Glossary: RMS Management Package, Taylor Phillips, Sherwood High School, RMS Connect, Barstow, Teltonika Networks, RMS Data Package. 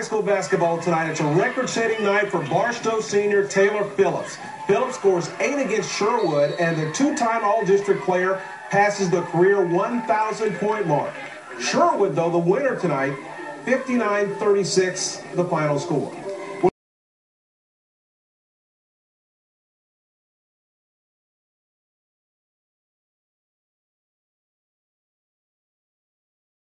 High school basketball tonight. It's a record-setting night for Barstow senior Taylor Phillips. Phillips scores 8 against Sherwood, and the two-time All-District player passes the career 1,000-point mark. Sherwood, though, the winner tonight, 59-36, the final score.